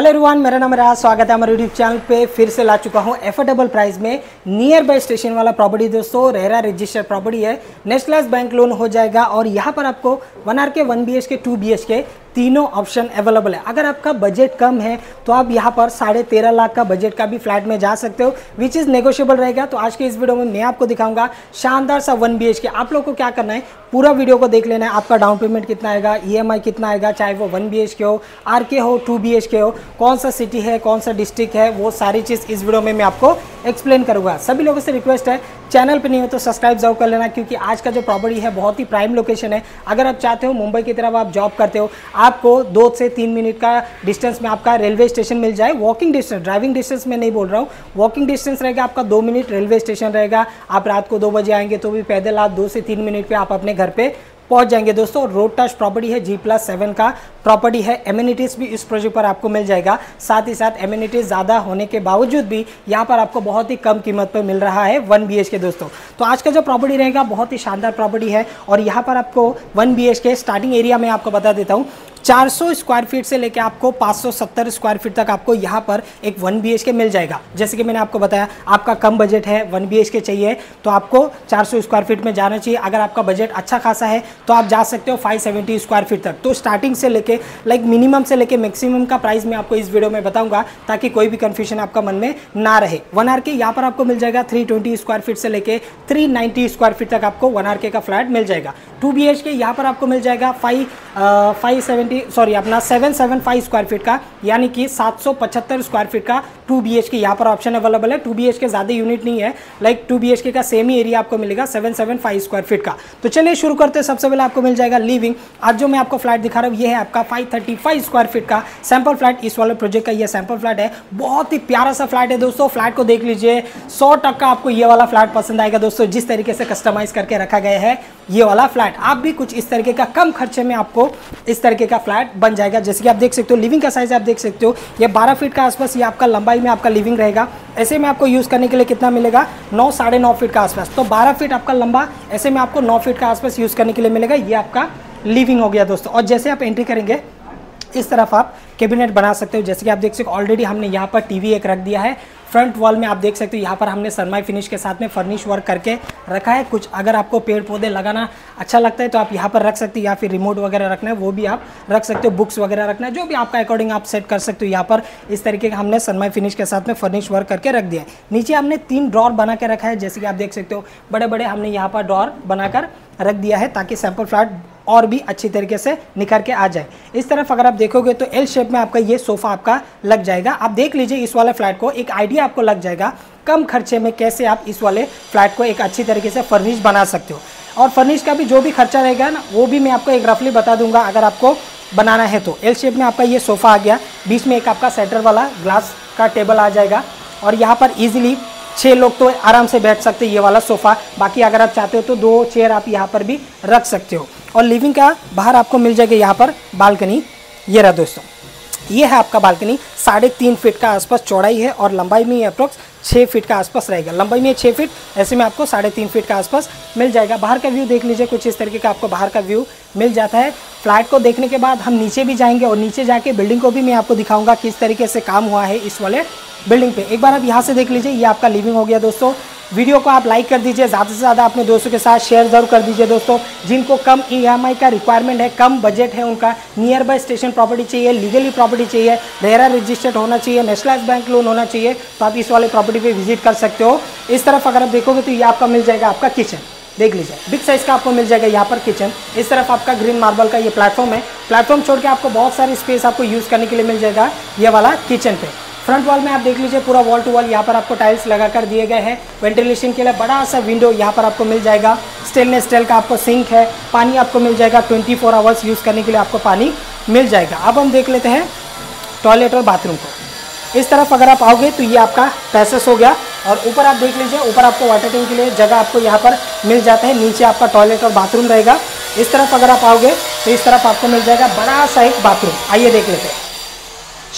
Hello everyone, मेरा नाम RERA, स्वागत है हमारे यूट्यूब चैनल पे। फिर से ला चुका हूँ एफोर्डेबल प्राइस में नियर बाय स्टेशन वाला प्रॉपर्टी। दोस्तों, रेरा रजिस्टर्ड प्रॉपर्टी है, नेक्स्ट क्लास बैंक लोन हो जाएगा और यहाँ पर आपको 1 RK, 1 BHK, 2 BHK तीनों ऑप्शन अवेलेबल है। अगर आपका बजट कम है तो आप यहाँ पर 13.5 लाख का बजट का भी फ्लैट में जा सकते हो, विच इज़ नेगोशियबल रहेगा। तो आज के इस वीडियो में मैं आपको दिखाऊंगा शानदार सा 1 BHK। आप लोगों को क्या करना है, पूरा वीडियो को देख लेना है। आपका डाउन पेमेंट कितना आएगा, EMI कितना आएगा, चाहे वो 1 BHK हो, RK हो, 2 BHK हो, कौन सा सिटी है, कौन सा डिस्ट्रिक्ट है, वो सारी चीज़ इस वीडियो में मैं आपको एक्सप्लेन करूँगा। सभी लोगों से रिक्वेस्ट है, चैनल पर नहीं हो तो सब्सक्राइब जरूर कर लेना, क्योंकि आज का जो प्रॉपर्टी है बहुत ही प्राइम लोकेशन है। अगर आप चाहते हो मुंबई की तरफ आप जॉब करते हो, आपको 2 से 3 मिनट का डिस्टेंस में आपका रेलवे स्टेशन मिल जाए। वॉकिंग डिस्टेंस, ड्राइविंग डिस्टेंस में नहीं बोल रहा हूँ, वॉकिंग डिस्टेंस रहेगा आपका 2 मिनट, रेलवे स्टेशन रहेगा। आप रात को 2 बजे आएंगे तो भी पैदल आप 2 से 3 मिनट पे आप अपने घर पे पहुंच जाएंगे। दोस्तों, रोड टच प्रॉपर्टी है, G+7 का प्रॉपर्टी है। एमिनिटीज़ भी इस प्रोजेक्ट पर आपको मिल जाएगा। साथ ही साथ एमिनिटीज़ ज़्यादा होने के बावजूद भी यहाँ पर आपको बहुत ही कम कीमत पर मिल रहा है 1 BHK। दोस्तों, तो आज का जो प्रॉपर्टी रहेगा बहुत ही शानदार प्रॉपर्टी है और यहाँ पर आपको 1 BHK स्टार्टिंग एरिया में आपको बता देता हूँ 400 स्क्वायर फीट से लेकर आपको 570 स्क्वायर फीट तक आपको यहाँ पर एक 1 BHK मिल जाएगा। जैसे कि मैंने आपको बताया, आपका कम बजट है, 1 BHK चाहिए तो आपको 400 स्क्वायर फीट में जाना चाहिए। अगर आपका बजट अच्छा खासा है तो आप जा सकते हो 570 स्क्वायर फीट तक। तो स्टार्टिंग से लेके मिनिमम से लेके मैक्सिमम का प्राइस मैं आपको इस वीडियो में बताऊँगा, ताकि कोई भी कन्फ्यूजन आपका मन में ना रहे। 1 RK यहाँ पर आपको मिल जाएगा 320 स्क्वायर फीट से लेकर 390 स्क्वायर फीट तक आपको 1 RK का फ्लैट मिल जाएगा। 2 BHK यहाँ पर आपको मिल जाएगा 775 स्क्वायर फीट का, यानी कि 775 स्क्वायर फीट का 2 BHK यहाँ पर ऑप्शन अवेलेबल है। 2 BHK ज़्यादा यूनिट नहीं है, 2 BHK का सेम ही एरिया आपको मिलेगा 775 स्क्वायर फीट का। तो चलिए शुरू करते हैं। सबसे पहले आपको मिल जाएगा लिविंग। आज जो मैं आपको फ्लैट दिखा रहा हूँ ये है आपका 535 स्क्वायर फीट का सैम्पल फ्लैट। इस वाले प्रोजेक्ट का ये सैम्पल फ्लैट है, बहुत ही प्यारा सा फ्लैट है। दोस्तों, फ्लैट को देख लीजिए, 100% आपको ये वाला फ्लैट पसंद आएगा। दोस्तों, जिस तरीके से कस्टमाइज करके रखा गया है ये वाला फ्लैट, आप भी कुछ इस तरीके का कम खर्चे में आपको इस तरीके का फ्लैट बन जाएगा। जैसे कि आप देख सकते हो लिविंग का साइज आप देख सकते हो, ये 12 फीट का आसपास ये आपका लंबाई में आपका लिविंग रहेगा। ऐसे में आपको यूज़ करने के लिए कितना मिलेगा, 9, साढ़े 9 फीट का आसपास। तो 12 फीट आपका लंबा, ऐसे में आपको 9 फीट का आसपास यूज़ करने के लिए मिलेगा। ये आपका लिविंग हो गया दोस्तों। और जैसे आप एंट्री करेंगे इस तरफ आप कैबिनेट बना सकते हो। जैसे कि आप देख सकते हो ऑलरेडी हमने यहाँ पर TV एक रख दिया है। फ्रंट वॉल में आप देख सकते हो यहाँ पर हमने सनमाई फिनिश के साथ में फर्निश वर्क करके रखा है। कुछ अगर आपको पेड़ पौधे लगाना अच्छा लगता है तो आप यहाँ पर रख सकते हो, या फिर रिमोट वगैरह रखना है वो भी आप रख सकते हो, बुक्स वगैरह रखना है जो भी आपका अकॉर्डिंग आप सेट कर सकते हो। यहाँ पर इस तरीके का हमने सनमाई फिनिश के साथ में फर्निश वर्क करके रख दिया है। नीचे हमने 3 ड्रॉर बना के रखा है। जैसे कि आप देख सकते हो बड़े बड़े हमने यहाँ पर ड्रॉर बनाकर रख दिया है, ताकि सैम्पल फ्लैट और भी अच्छी तरीके से निखर के आ जाए। इस तरफ अगर आप देखोगे तो L शेप में आपका ये सोफ़ा आपका लग जाएगा। आप देख लीजिए इस वाले फ्लैट को, एक आइडिया आपको लग जाएगा कम खर्चे में कैसे आप इस वाले फ्लैट को एक अच्छी तरीके से फर्निश बना सकते हो। और फर्निश का भी जो भी खर्चा रहेगा ना, वो भी मैं आपको एक रफली बता दूंगा अगर आपको बनाना है तो। L शेप में आपका ये सोफ़ा आ गया, बीच में एक आपका सेंटर वाला ग्लास का टेबल आ जाएगा और यहाँ पर ईजिली 6 लोग तो आराम से बैठ सकते हैं ये वाला सोफ़ा। बाकी अगर आप चाहते हो तो 2 चेयर आप यहाँ पर भी रख सकते हो। और लिविंग का बाहर आपको मिल जाएगा यहाँ पर बालकनी। ये रहा दोस्तों, ये है आपका बालकनी। 3.5 फीट का आसपास चौड़ाई है और लंबाई में अप्रोक्स 6 फीट का आसपास रहेगा। लंबाई में 6 फीट, ऐसे में आपको 3.5 फीट का आसपास मिल जाएगा। बाहर का व्यू देख लीजिए, कुछ इस तरीके का आपको बाहर का व्यू मिल जाता है। फ्लैट को देखने के बाद हम नीचे भी जाएंगे और नीचे जाके बिल्डिंग को भी मैं आपको दिखाऊंगा किस तरीके से काम हुआ है इस वाले बिल्डिंग पे। एक बार आप यहाँ से देख लीजिए, ये आपका लिविंग हो गया। दोस्तों, वीडियो को आप लाइक कर दीजिए, ज़्यादा से ज़्यादा अपने दोस्तों के साथ शेयर जरूर कर दीजिए। दोस्तों, जिनको कम EMI का रिक्वायरमेंट है, कम बजट है, उनका नियर बाय स्टेशन प्रॉपर्टी चाहिए, लीगली प्रॉपर्टी चाहिए, रेरा रजिस्टर्ड होना चाहिए, नेशनलाइज बैंक लोन होना चाहिए, तो आप इस वाले प्रॉपर्टी पे विजिट कर सकते हो। इस तरफ अगर आप देखोगे तो ये आपका मिल जाएगा आपका किचन। देख लीजिए बिग साइज़ का आपको मिल जाएगा यहाँ पर किचन। इस तरफ आपका ग्रीन मार्बल का ये प्लेटफॉर्म है। प्लेटफॉर्म छोड़ के आपको बहुत सारी स्पेस आपको यूज़ करने के लिए मिल जाएगा ये वाला किचन पे। फ्रंट वॉल में आप देख लीजिए पूरा वॉल टू वॉल यहाँ पर आपको टाइल्स लगा कर दिए गए हैं। वेंटिलेशन के लिए बड़ा सा विंडो यहाँ पर आपको मिल जाएगा। स्टेनलेस स्टील का आपको सिंक है। पानी आपको मिल जाएगा 24 आवर्स यूज़ करने के लिए आपको पानी मिल जाएगा। अब हम देख लेते हैं टॉयलेट और बाथरूम को। इस तरफ अगर आप आओगे तो ये आपका पैसेज हो गया और ऊपर आप देख लीजिए, ऊपर आपको वाटर टैंक के लिए जगह आपको यहाँ पर मिल जाता है। नीचे आपका टॉयलेट और बाथरूम रहेगा। इस तरफ अगर आप आओगे तो इस तरफ आपको मिल जाएगा बड़ा सा एक बाथरूम। आइए देख लेते हैं,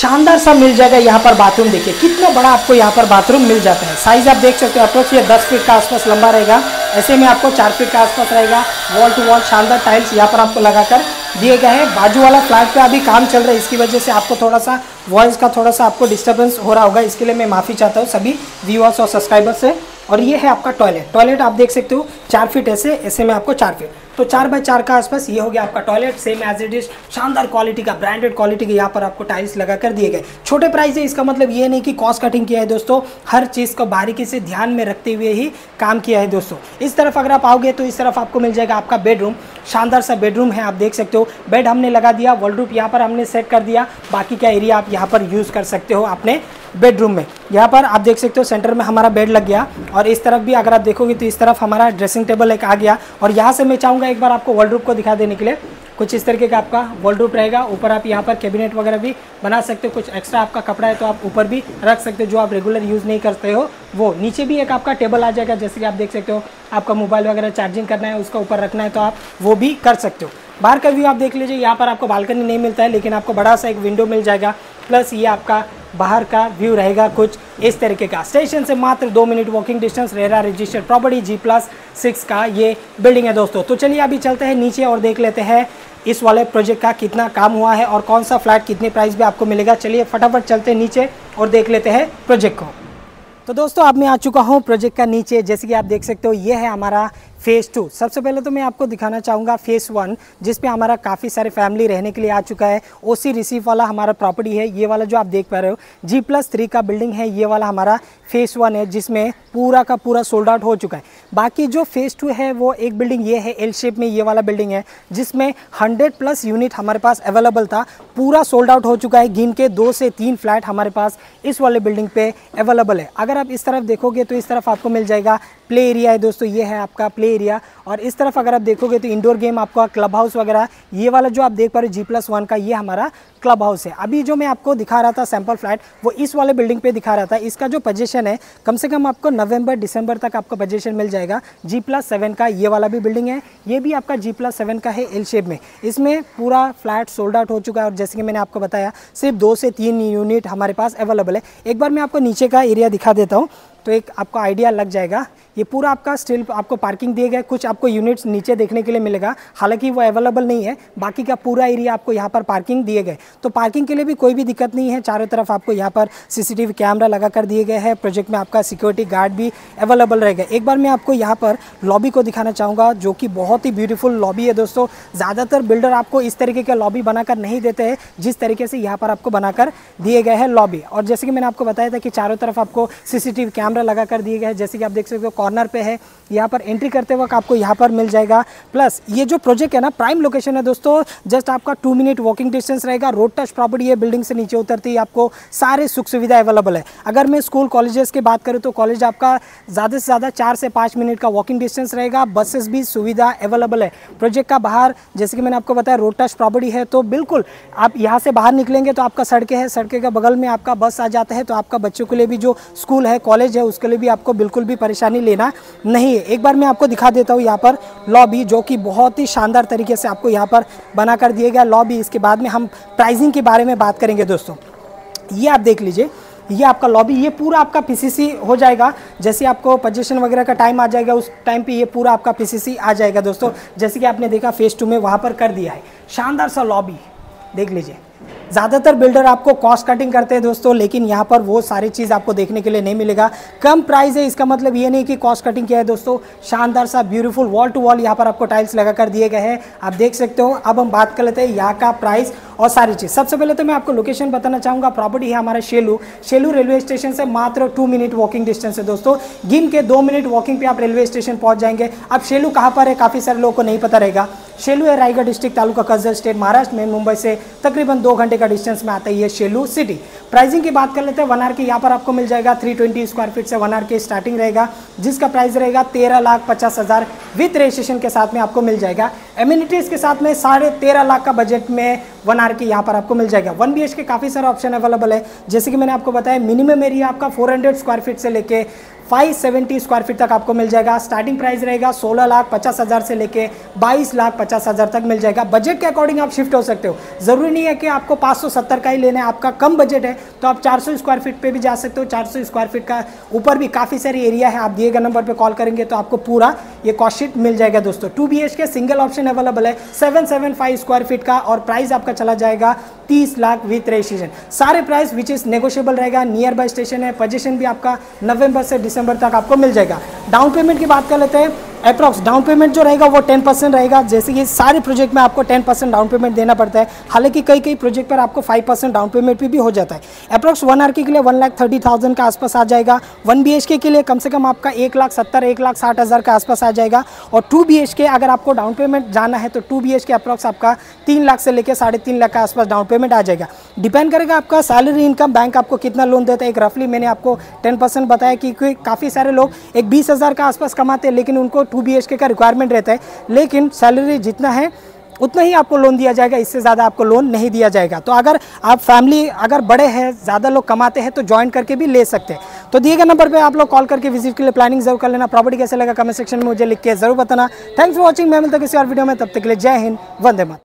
शानदार सा मिल जाएगा यहाँ पर बाथरूम। देखिए कितना बड़ा आपको यहाँ पर बाथरूम मिल जाता है। साइज़ आप देख सकते हो अप्रोच ये 10 फीट का आसपास लंबा रहेगा, ऐसे में आपको 4 फीट का आसपास रहेगा। वॉल टू वॉल शानदार टाइल्स यहाँ पर आपको लगाकर दिए गए हैं। बाजू वाला फ्लैट पे अभी काम चल रहा है, इसकी वजह से आपको थोड़ा सा वॉइस का थोड़ा सा आपको डिस्टर्बेंस हो रहा होगा, इसके लिए मैं माफ़ी चाहता हूँ सभी व्यूअर्स और सब्सक्राइबर्स से। और ये है आपका टॉयलेट। टॉयलेट आप देख सकते हो 4 फीट ऐसे ऐसे में आपको 4 फीट, तो 4 बाय 4 का आसपास ये हो गया आपका toilet. Same as it is शानदार क्वालिटी का, ब्रांडेड क्वालिटी के यहाँ पर आपको टाइल्स लगा कर दिए गए। छोटे प्राइस है, इसका मतलब ये नहीं कि कॉस्ट कटिंग किया है दोस्तों, हर चीज़ को बारीकी से ध्यान में रखते हुए ही काम किया है दोस्तों। इस तरफ अगर आप आओगे तो इस तरफ आपको मिल जाएगा आपका बेडरूम। शानदार सा बेडरूम है, आप देख सकते हो बेड हमने लगा दिया, वार्डरोब यहाँ पर हमने सेट कर दिया, बाकी का एरिया आप यहाँ पर यूज़ कर सकते हो अपने बेडरूम में। यहाँ पर आप देख सकते हो सेंटर में हमारा बेड लग गया, और इस तरफ भी अगर आप देखोगे तो इस तरफ हमारा ड्रेसिंग टेबल एक आ गया। और यहाँ से मैं चाहूँगा एक बार आपको वार्डरोब को दिखा देने के लिए, कुछ इस तरीके का आपका वार्डरोब रहेगा। ऊपर आप यहाँ पर कैबिनेट वगैरह भी बना सकते हो, कुछ एक्स्ट्रा आपका कपड़ा है तो आप ऊपर भी रख सकते हो, जो आप रेगुलर यूज़ नहीं करते हो वो। नीचे भी एक आपका टेबल आ जाएगा, जैसे कि आप देख सकते हो आपका मोबाइल वगैरह चार्जिंग करना है उसका ऊपर रखना है तो आप वो भी कर सकते हो। बाहर का व्यू आप देख लीजिए, यहाँ पर आपको बालकनी नहीं मिलता है लेकिन आपको बड़ा सा एक विंडो मिल जाएगा, प्लस ये आपका बाहर का व्यू रहेगा कुछ इस तरीके का। स्टेशन से मात्र 2 minute walking distance RERA registered property G+6 का ये बिल्डिंग है दोस्तों। तो चलिए अभी चलते हैं नीचे और देख लेते हैं इस वाले प्रोजेक्ट का कितना काम हुआ है और कौन सा फ्लैट कितने प्राइस में आपको मिलेगा। चलिए फटाफट चलते हैं नीचे और देख लेते हैं प्रोजेक्ट को। तो दोस्तों अब मैं आ चुका हूँ प्रोजेक्ट का नीचे, जैसे कि आप देख सकते हो ये है हमारा फेज़ 2। सबसे पहले तो मैं आपको दिखाना चाहूँगा फेज़ 1, जिस पे हमारा काफ़ी सारे फैमिली रहने के लिए आ चुका है। OC रिसीव वाला हमारा प्रॉपर्टी है, ये वाला जो आप देख पा रहे हो G+3 का बिल्डिंग है, ये वाला हमारा फेज़ 1 है जिसमें पूरा का पूरा सोल्ड आउट हो चुका है। बाकी जो फेज़ 2 है वो एक बिल्डिंग ये है एल शेप में, ये वाला बिल्डिंग है जिसमें 100+ यूनिट हमारे पास अवेलेबल था, पूरा सोल्ड आउट हो चुका है। गिन के 2 से 3 फ्लैट हमारे पास इस वाले बिल्डिंग पे अवेलेबल है। अगर आप इस तरफ देखोगे तो इस तरफ आपको मिल जाएगा प्ले एरिया है दोस्तों, ये है आपका प्ले एरिया। और इस तरफ अगर आप देखोगे तो इंडोर गेम आपका क्लब हाउस वगैरह, ये वाला जो आप देख पा रहे हो G+1 का ये हमारा क्लब हाउस है। अभी जो मैं आपको दिखा रहा था सैंपल फ्लैट वो इस वाले बिल्डिंग पे दिखा रहा था, इसका जो पोजीशन है कम से कम आपको नवंबर दिसंबर तक आपको पोजीशन मिल जाएगा। G+7 का ये वाला भी बिल्डिंग है, ये भी आपका G+7 का है एल शेप में, इसमें पूरा फ्लैट सोल्ड आउट हो चुका है। और जैसे कि मैंने आपको बताया सिर्फ 2 से 3 यूनिट हमारे पास अवेलेबल है। एक बार मैं आपको नीचे का एरिया दिखा देता हूँ तो एक आपको आइडिया लग जाएगा। ये पूरा आपका स्टिल आपको पार्किंग दिए गए, कुछ आपको यूनिट्स नीचे देखने के लिए मिलेगा, हालांकि वो अवेलेबल नहीं है। बाकी का पूरा एरिया आपको यहाँ पर पार्किंग दिए गए, तो पार्किंग के लिए भी कोई भी दिक्कत नहीं है। चारों तरफ आपको यहाँ पर CCTV कैमरा लगा कर दिए गए हैं, प्रोजेक्ट में आपका सिक्योरिटी गार्ड भी अवेलेबल रहेगा। एक बार मैं आपको यहाँ पर लॉबी को दिखाना चाहूँगा, जो कि बहुत ही ब्यूटीफुल लॉबी है दोस्तों। ज़्यादातर बिल्डर आपको इस तरीके का लॉबी बनाकर नहीं देते हैं जिस तरीके से यहाँ पर आपको बनाकर दिए गए हैं लॉबी। और जैसे कि मैंने आपको बताया था कि चारों तरफ आपको CCTV कैमरा लगा कर दिए गए हैं, जैसे कि आप देख सकते हो कॉर्नर पे है, यहाँ पर एंट्री करते वक्त आपको यहाँ पर मिल जाएगा। प्लस ये जो प्रोजेक्ट है ना प्राइम लोकेशन है दोस्तों, जस्ट आपका 2 मिनट वॉकिंग डिस्टेंस रहेगा, रोड टच प्रॉपर्टी है। बिल्डिंग से नीचे उतरते ही आपको सारे सुख सुविधा अवेलेबल है। अगर मैं स्कूल कॉलेजेस की बात करूँ तो कॉलेज आपका ज़्यादा से ज़्यादा 4 से 5 मिनट का वॉकिंग डिस्टेंस रहेगा, बसेस भी सुविधा अवेलेबल है। प्रोजेक्ट का बाहर जैसे कि मैंने आपको बताया रोड टच प्रॉपर्टी है, तो बिल्कुल आप यहाँ से बाहर निकलेंगे तो आपका सड़कें है, सड़कें के बगल में आपका बस आ जाता है, तो आपका बच्चों के लिए भी जो स्कूल है कॉलेज है उसके लिए भी आपको बिल्कुल भी परेशानी लेना नहीं है। एक बार मैं आपको दिखा देता हूँ यहाँ पर लॉबी, जो कि बहुत ही शानदार तरीके से आपको यहाँ पर बना कर दिया गया लॉबी। इसके बाद में हम प्राइसिंग के बारे में बात करेंगे दोस्तों। ये आप देख लीजिए, ये आपका लॉबी, ये पूरा आपका PCC हो जाएगा। जैसे आपको पोजीशन वगैरह का टाइम आ जाएगा उस टाइम पे ये पूरा आपका PCC आ जाएगा दोस्तों, जैसे कि आपने देखा फेज़ 2 में वहाँ पर कर दिया है। शानदार सा लॉबी देख लीजिए। ज़्यादातर बिल्डर आपको कॉस्ट कटिंग करते हैं दोस्तों, लेकिन यहाँ पर वो सारी चीज़ आपको देखने के लिए नहीं मिलेगा। कम प्राइस है, इसका मतलब ये नहीं कि कॉस्ट कटिंग किया है दोस्तों। शानदार सा ब्यूटीफुल वॉल टू वॉल यहाँ पर आपको टाइल्स लगा कर दिए गए हैं, आप देख सकते हो। अब हम बात कर लेते हैं यहाँ का प्राइस और सारी चीज़। सबसे पहले तो मैं आपको लोकेशन बताना चाहूँगा, प्रॉपर्टी है हमारा शेलू रेलवे स्टेशन से मात्र 2 मिनट वॉकिंग डिस्टेंस है दोस्तों। गिन के 2 मिनट वॉकिंग पे आप रेलवे स्टेशन पहुँच जाएंगे। अब शेलू कहाँ पर है काफ़ी सारे लोगों को नहीं पता रहेगा। शेलू है रायगढ़ डिस्ट्रिक्ट, तालुका कसर, स्टेट महाराष्ट्र में। मुंबई से तकरीबन 2 घंटे का डिस्टेंस में आता है ये शेलू सिटी। प्राइसिंग की बात कर लेते हैं। 1 RK यहाँ पर आपको मिल जाएगा, 320 स्क्वायर फीट से 1 RK स्टार्टिंग रहेगा, जिसका प्राइस रहेगा 13,50,000 विथ रजिस्ट्रेशन के साथ में आपको मिल जाएगा। एमिनिटीज़ के साथ में 13.5 लाख का बजट में 1 RK यहाँ पर आपको मिल जाएगा। 1 BHK काफ़ी सारा ऑप्शन अवेलेबल है, जैसे कि मैंने आपको बताया। मिनिमम एरिया आपका 400 स्क्वायर फीट से लेके 570 स्क्वायर फीट तक आपको मिल जाएगा। स्टार्टिंग प्राइस रहेगा 16,50,000 से लेके 22,50,000 तक मिल जाएगा। बजट के अकॉर्डिंग आप शिफ्ट हो सकते हो, जरूरी नहीं है कि आपको 570 का ही लेना है। आपका कम बजट है तो आप 400 स्क्वायर फीट पे भी जा सकते हो। 400 स्क्वायर फीट का ऊपर भी काफ़ी सारी एरिया है। आप दिए गए नंबर पर कॉल करेंगे तो आपको पूरा ये कॉस्ट शीट मिल जाएगा दोस्तों। 2 BHK सिंगल ऑप्शन अवेलेबल है 775 स्क्वायर फीट का और प्राइस आपका चला जाएगा 30 लाख विथ रजिस्ट्रेशन। सारे प्राइस विच इज नेगोशियबल रहेगा। नियर बाय स्टेशन है। पोजीशन भी आपका नवंबर से दिसंबर तक आपको मिल जाएगा। डाउन पेमेंट की बात कर लेते हैं। अप्रॉक्स डाउन पेमेंट जो रहेगा वो 10% रहेगा। जैसे कि सारे प्रोजेक्ट में आपको 10% डाउन पेमेंट देना पड़ता है। हालांकि कई कई प्रोजेक्ट पर आपको 5% डाउन पेमेंट भी हो जाता है। अप्रॉक्स 1 RK के लिए 1,30,000 के आसपास आ जाएगा। 1 BHK के लिए कम से कम आपका 1,70,000 1,60,000 के आसपास आ जाएगा। और 2 BHK अगर आपको डाउन पेमेंट जाना है तो 2 BHK अप्रॉक्स आपका 3 लाख से लेकर 3.5 लाख के आसपास डाउन पेमेंट आ जाएगा। डिपेंड करेगा आपका सैलरी इनकम, बैंक आपको कितना लोन देता है। एक रफली मैंने आपको 10% बताया क्योंकि काफ़ी सारे लोग एक 20,000 के आसपास कमाते हैं लेकिन उनको 2 BHK का रिक्वायरमेंट रहता है। लेकिन सैलरी जितना है उतना ही आपको लोन दिया जाएगा, इससे ज़्यादा आपको लोन नहीं दिया जाएगा। तो अगर आप फैमिली अगर बड़े हैं, ज़्यादा लोग कमाते हैं तो ज्वाइन करके भी ले सकते हैं। तो दिए गए नंबर पे आप लोग कॉल करके विजिट के लिए प्लानिंग जरूर कर लेना। प्रॉपर्टी कैसे लगा कमेंट सेक्शन में मुझे लिख के जरूर बताना। Thanks for watching. मैं मिलता किसी और वीडियो में, तब तक के लिए जय हिंद, वंदे मातरम।